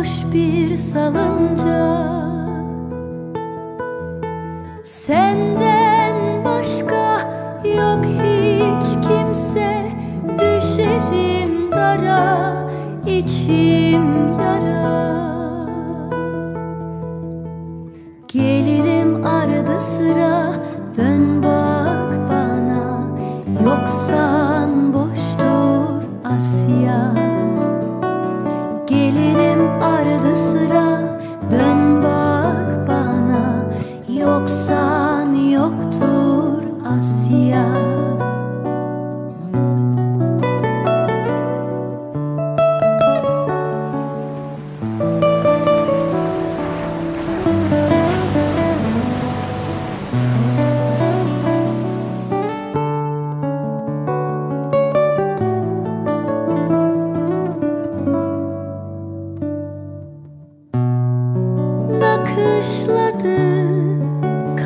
boş bir salınca, senden başka yok hiç kimse. Düşerim dara, içim yara. Gelirim arada sıra, dön bak bana. Yoksan boştur Asya. Gelirim arada sıra, dön bak bana. Yoksan yoktur Asya. Nakışladı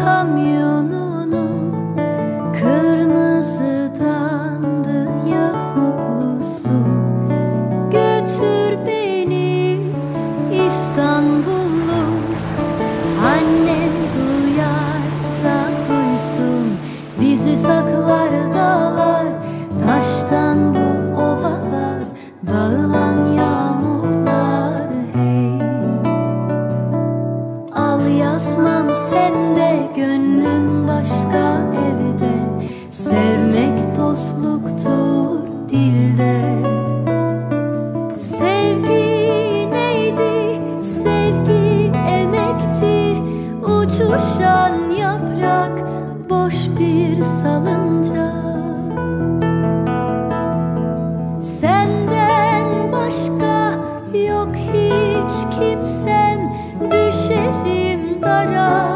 kamyonunu, kırmızıdandı yavuklusu. Götür beni İstanbul'u, annem duyarsa duysun. Bizi saklar dağlar, taştan bu ovalar, dağılan yağmurlar. Hey, al yasmam sende, gönlüm başka evde. Sevmek dostluktur dilde. Sevgi neydi? Sevgi emekti. Uçuşan yaprak, boş bir salınca. Senden başka yok hiç kimsen. Düşerim dara,